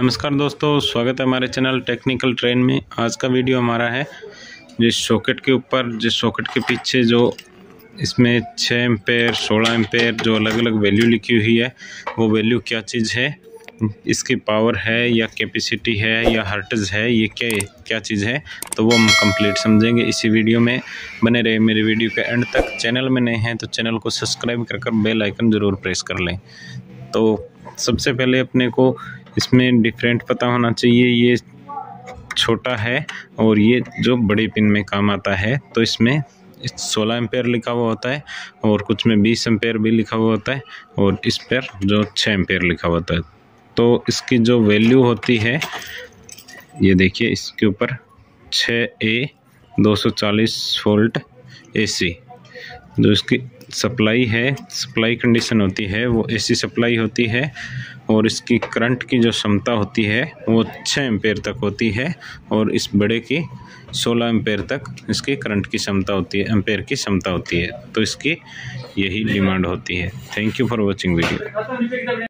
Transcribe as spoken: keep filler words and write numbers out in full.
नमस्कार दोस्तों, स्वागत है हमारे चैनल टेक्निकल ट्रेन में। आज का वीडियो हमारा है जिस सॉकेट के ऊपर, जिस सॉकेट के पीछे जो इसमें छः एम्पेयर सोलह एम्पेयर जो अलग अलग वैल्यू लिखी हुई है, वो वैल्यू क्या चीज़ है, इसकी पावर है या कैपेसिटी है या हर्ट्ज है, ये क्या क्या चीज़ है, तो वो हम कंप्लीट समझेंगे इसी वीडियो में। बने रहे मेरे वीडियो के एंड तक। चैनल में नए हैं तो चैनल को सब्सक्राइब कर कर बेल आइकन ज़रूर प्रेस कर लें। तो सबसे पहले अपने को इसमें डिफरेंट पता होना चाहिए, ये छोटा है और ये जो बड़े पिन में काम आता है। तो इसमें सोलह एम्पेयर लिखा हुआ होता है और कुछ में बीस एम्पेयर भी लिखा हुआ होता है और इस पर जो छः एम्पेयर लिखा हुआ होता है। तो इसकी जो वैल्यू होती है, ये देखिए, इसके ऊपर छः ए दो सौ चालीस वोल्ट एसी जो इसकी सप्लाई है, सप्लाई कंडीशन होती है, वो एसी सप्लाई होती है। और इसकी करंट की जो क्षमता होती है वो छः एम्पेयर तक होती है और इस बड़े की सोलह एम्पेयर तक इसकी करंट की क्षमता होती है, एम्पेयर की क्षमता होती है। तो इसकी यही डिमांड होती है। Thank you for watching video.